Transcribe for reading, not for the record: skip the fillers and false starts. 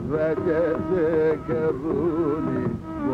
Raja Zakaruni,